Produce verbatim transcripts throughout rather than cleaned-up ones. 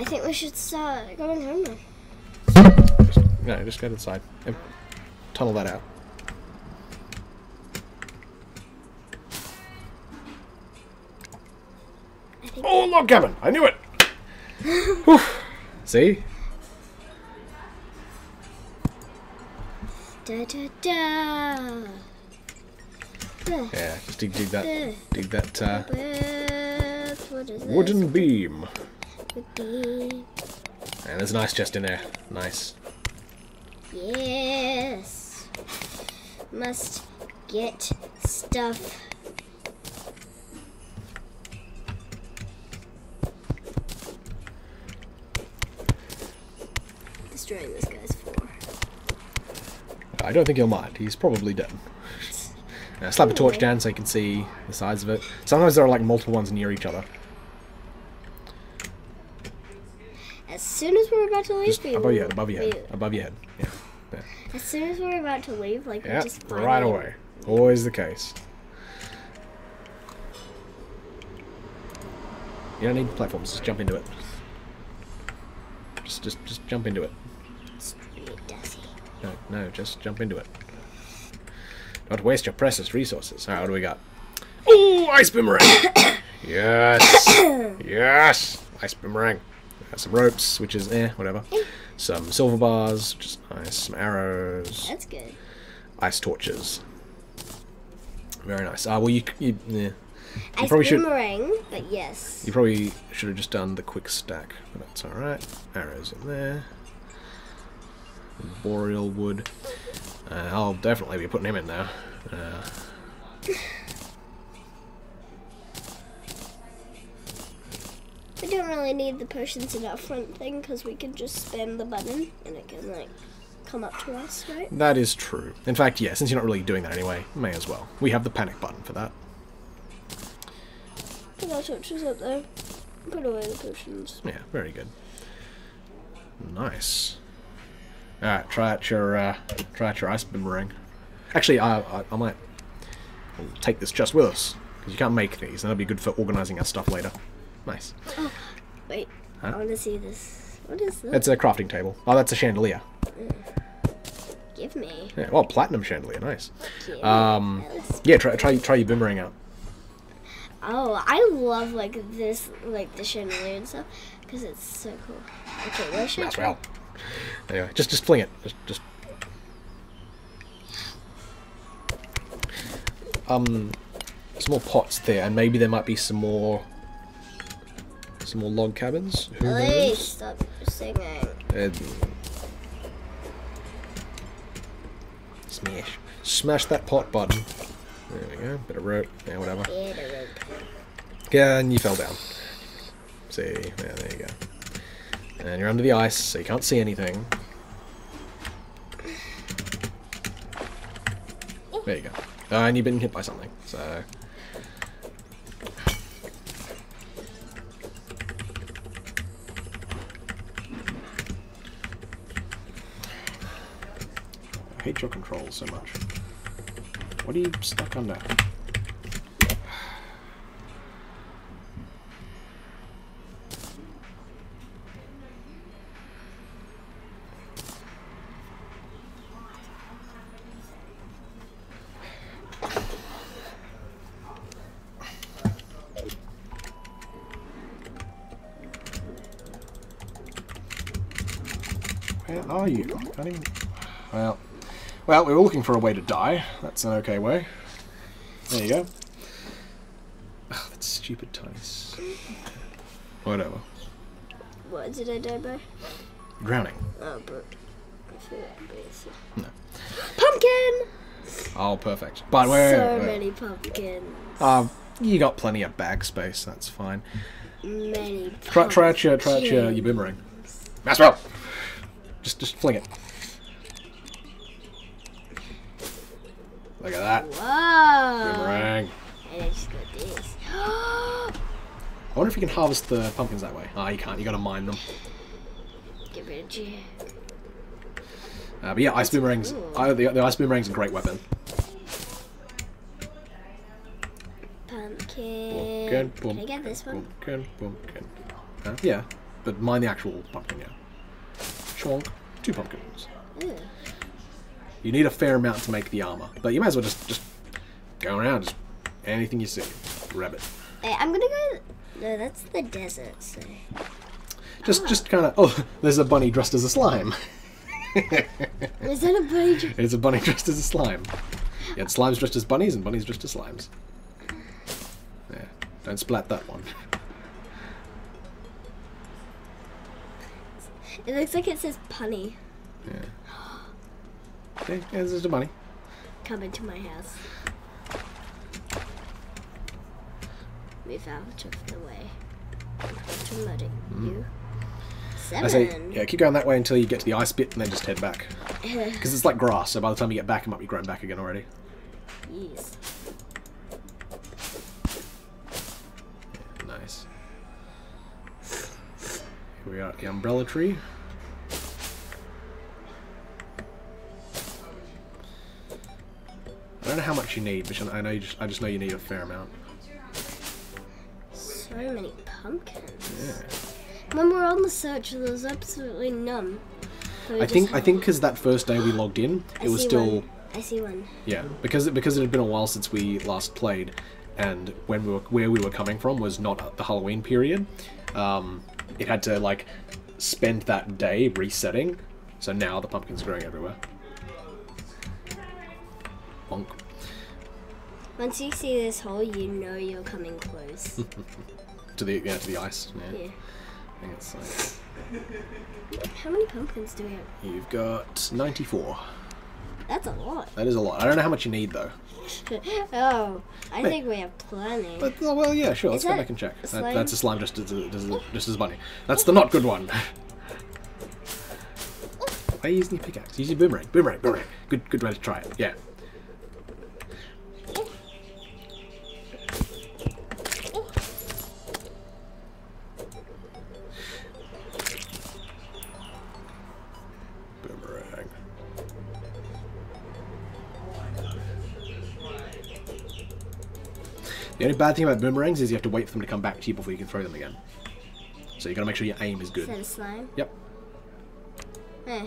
I think we should start going home now. No, just go to the side and tunnel that out. Oh, log cabin! I knew it! See? Da, da, da. Yeah, just dig, dig that, dig that uh, wooden beam. And there's an ice chest in there. Nice. Yes. Must get stuff. Destroying this guy's floor. I don't think he'll mind. He's probably dead. Now, slap a torch down so you can see the sides of it. Sometimes there are like multiple ones near each other. As soon as we're about to leave, just above your head, above your head, above your head. Yeah. Yeah. As soon as we're about to leave, like yeah, we just right away. Always the case. You don't need platforms. Just jump into it. Just, just, just jump into it. It's really dusty. No, no, just jump into it. Don't waste your precious resources. Alright, what do we got? Oh, ice boomerang! Yes! Yes! Ice boomerang. Some ropes, which is eh, whatever. Some silver bars, which is nice. Some arrows. That's good. Ice torches. Very nice. Ah, well, you... you yeah. Ice boomerang, but yes. You probably should have just done the quick stack, but that's alright. Arrows in there. Boreal wood. Uh, I'll definitely be putting him in there. Uh, we don't really need the potions in our front thing because we can just spam the button and it can like come up to us, right? That is true. In fact, yeah, since you're not really doing that anyway, may as well. We have the panic button for that. Put our torches up there. Put away the potions. Yeah, very good. Nice. Alright, try out your uh, try out your ice boomerang. Actually, I, I, I might take this just with us because you can't make these, and that'll be good for organising our stuff later. Nice. Oh, wait, huh? I want to see this. What is this? It's a crafting table. Oh, that's a chandelier. Mm. Give me. Yeah, well, platinum chandelier, nice. Um, yeah, try try try your boomerang out. Oh, I love like this, like the chandelier and stuff, because it's so cool. Okay, where should I try? Anyway, just just fling it. Just, just. Um, there's more pots there, and maybe there might be some more, some more log cabins. Who knows? Please stop singing. Um, smash, smash that pot button. There we go. Bit of rope. Yeah, whatever. Bit of rope. Yeah, and you fell down. See, yeah, there you go. And you're under the ice, so you can't see anything. There you go. Uh, and you've been hit by something, so... I hate your controls so much. What are you stuck under? Where are you? I can't even... Well, well, we were looking for a way to die. That's an okay way. There you go. Oh, that stupid dice. Whatever. What did I die by? Drowning. Oh, but I feel like no. Pumpkin! Oh, perfect. But where? So where? Many pumpkins. Um, you got plenty of bag space. That's fine. Many. Try, try out your, try out your, your boomerang. Master up. Just, just fling it. Look at that. Whoa. Boomerang. I just got this. I wonder if you can harvest the pumpkins that way. Ah, oh, you can't. You gotta mine them. Get rid of you. Uh, but yeah, ice boomerangs. Uh, the, the ice boomerang's a great weapon. Pumpkin. Pumpkin. Can I get this one? Pumpkin. Pumpkin. Huh? Yeah. but mine the actual pumpkin now. Chonk, two pumpkins. Ooh. You need a fair amount to make the armor, but you might as well just just go around, just anything you see, grab it. Hey, I'm gonna go. No, that's the desert. So. Just, oh. just kind of. Oh, there's a bunny dressed as a slime. Is that a bunny? It's a bunny dressed as a slime. Yeah, slimes dressed as bunnies and bunnies dressed as slimes. Yeah, don't splat that one. It looks like it says punny. Yeah. Okay, yeah, there's just a bunny. Come into my house. Move out of the way. I'm loading mm. you. Seven. I say, yeah, keep going that way until you get to the ice bit and then just head back. Because it's like grass, so by the time you get back, it might be grown back again already. Yes. Yeah, nice. Here we are at the umbrella tree. I don't know how much you need, but I know you just, I just know you need a fair amount. So many pumpkins. Yeah. When we were on the search, it was absolutely none. So I think I think because that first day we logged in, it I was see still. One. I see one. Yeah, because it, because it had been a while since we last played, and when we were where we were coming from was not the Halloween period. Um, it had to like spend that day resetting, so now the pumpkin's growing everywhere. Bonk. Once you see this hole, you know you're coming close. to the yeah to the ice. Yeah. yeah. I think it's like... How many pumpkins do we have? You've got ninety-four. That's a lot. That is a lot. I don't know how much you need, though. oh, I Wait. think we have plenty. But, oh, well, yeah, sure. Is Let's go back and check. That, that's a slime just as, as, just as bunny. That's the not good one. Why are you using your pickaxe? Use your boomerang. Boomerang, boomerang. Good, good way to try it. Yeah. The only bad thing about boomerangs is you have to wait for them to come back to you before you can throw them again. So you gotta make sure your aim is good. Is that a slime? Yep. Eh.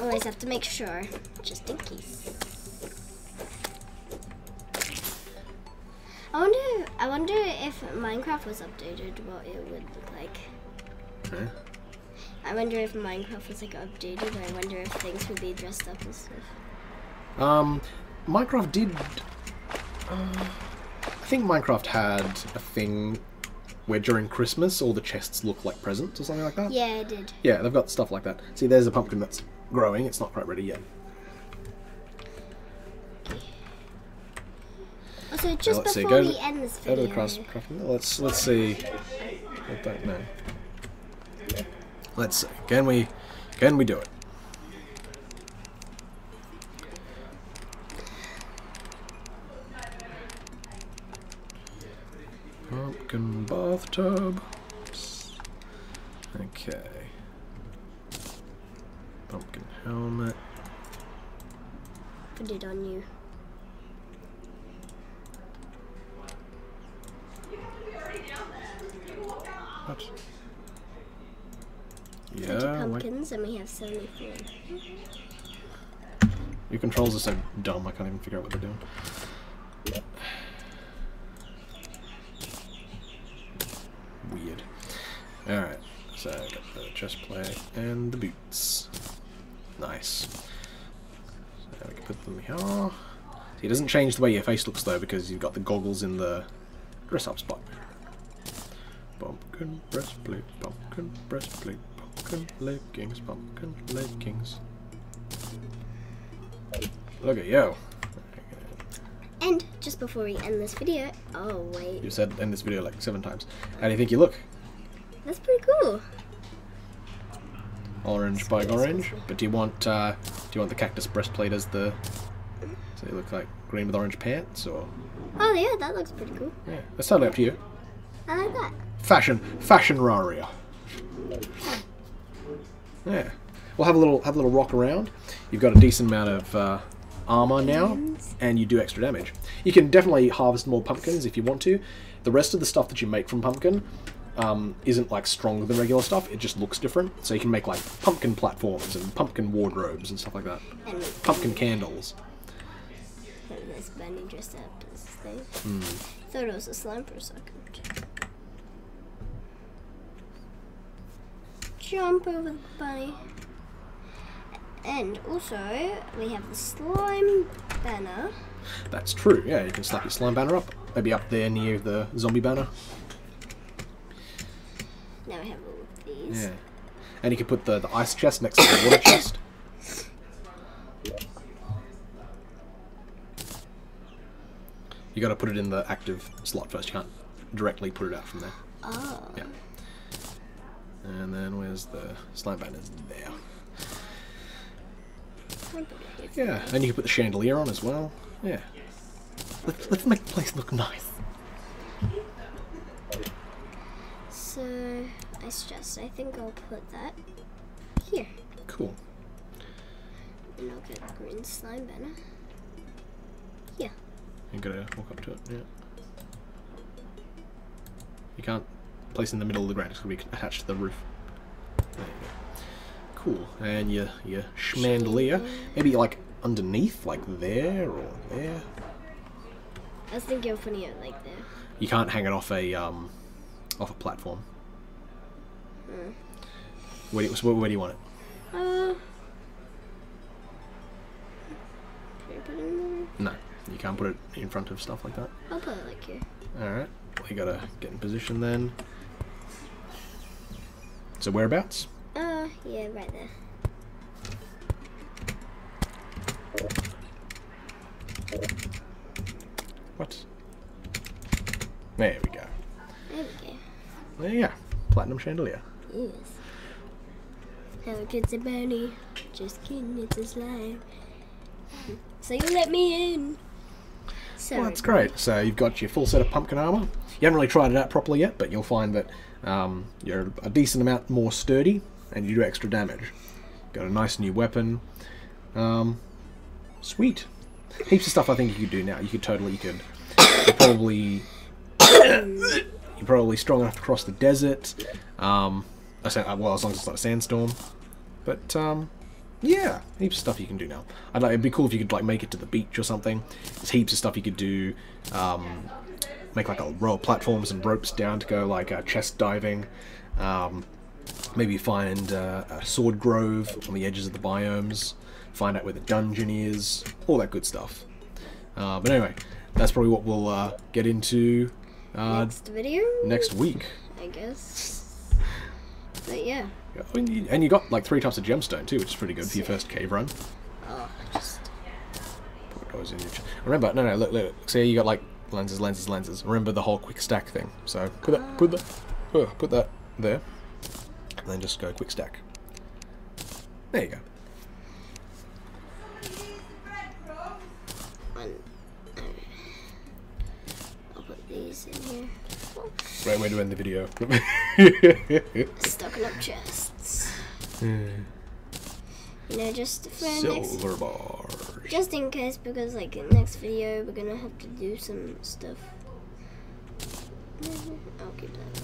Always have to make sure, just in case. I wonder. I wonder if Minecraft was updated, what it would look like. Okay. I wonder if Minecraft was like updated. I wonder if things would be dressed up and stuff. Um. Minecraft did, uh, I think Minecraft had a thing where during Christmas all the chests look like presents or something like that. Yeah, it did. Yeah, they've got stuff like that. See, there's a pumpkin that's growing, it's not quite ready yet. Okay. Also, just now, before we to, end this video... Go to the craft, craft, let's, let's see... I don't know. Let's see, can we, can we do it? Pumpkin bathtub. Okay. Pumpkin helmet. Put it on you. What? Yeah. Pumpkins, and we have seventy-four. Your controls are so dumb. I can't even figure out what they're doing. Yeah. Weird. Alright, so I got the chest plate and the boots. Nice. So we can put them here. So it doesn't change the way your face looks though because you've got the goggles in the dress up spot. Pumpkin breastplate, pumpkin breastplate, pumpkin leggings, pumpkin leggings. Look at yo. And just before we end this video, oh wait. You said end this video like seven times. How do you think you look? That's pretty cool. Orange by orange. Cool. But do you want uh, do you want the cactus breastplate as the? So you look like green with orange pants, or? Oh yeah, that looks pretty cool. Yeah, that's totally up to you. I like that. Fashion, fashion raria. Yeah, we'll have a little have a little rock around. You've got a decent amount of. Uh, armor now, and you do extra damage. You can definitely harvest more pumpkins if you want to. The rest of the stuff that you make from pumpkin um, isn't like stronger than regular stuff, it just looks different. So you can make like pumpkin platforms and pumpkin wardrobes and stuff like that. And pumpkin candles. And there's bandage receptors thing. Mm. I thought it was a slime for a second. Jump over the bunny. And also, we have the slime banner. That's true, yeah, you can slap your slime banner up. Maybe up there near the zombie banner. Now we have all of these. Yeah. And you can put the, the ice chest next to the water chest. You gotta put it in the active slot first, you can't directly put it out from there. Oh. Yeah. And then where's the slime banner? There. Yeah, and you can put the chandelier on as well. Yeah. Let's, let's make the place look nice. So, I stress, I think I'll put that here. Cool. And I'll get the green slime banner. Yeah. You gotta walk up to it, yeah. You can't place it in the middle of the ground, it's gonna be attached to the roof. There you go. Cool, and your, your chandelier, maybe like underneath, like there or there. I was thinking of putting it like there. You can't hang it off a um, off a platform. Hmm. Where, where, where do you want it? Uh, can I put it in there? No, you can't put it in front of stuff like that. I'll put it like here. All right, well, you gotta get in position then. So whereabouts? Uh, yeah, right there. What? There we go. There we go. There you go. Platinum chandelier. Yes. How good's a bunny? Just kidding, it's a slime. So you let me in. Sorry, well, that's great. So you've got your full set of pumpkin armor. You haven't really tried it out properly yet, but you'll find that um, you're a decent amount more sturdy. And you do extra damage. Got a nice new weapon. Um, sweet. Heaps of stuff I think you could do now. You could totally, you could, you're probably, you're probably strong enough to cross the desert. Um, well, as long as it's not a sandstorm. But, um, yeah, heaps of stuff you can do now. I'd like, it'd be cool if you could, like, make it to the beach or something. There's heaps of stuff you could do. Um, make, like, a row of platforms and ropes down to go, like, uh, chest diving. Um... Maybe find uh, a sword grove on the edges of the biomes, find out where the dungeon is, all that good stuff. Uh, but anyway, that's probably what we'll uh, get into uh, next video? Next week. I guess. But yeah. And you got like three types of gemstone too, which is pretty good for your first cave run. Oh, just... Remember, no, no, look, look, see, you got like lenses, lenses, lenses. Remember the whole quick stack thing. So put that, put that, oh, put that there. And then just go quick stack. There you go. I'll put these in here. Right way to end the video. Stocking up chests. Mm. You know, just for silver next, bars. Just in case, because like in the next video we're gonna have to do some stuff. I'll keep that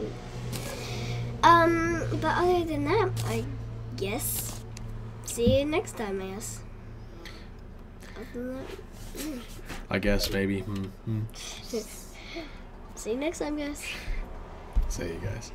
one. Um, but other than that, I guess, see you next time, I guess. Other than that, mm. I guess, maybe. Mm-hmm. See you next time, guys. See you guys.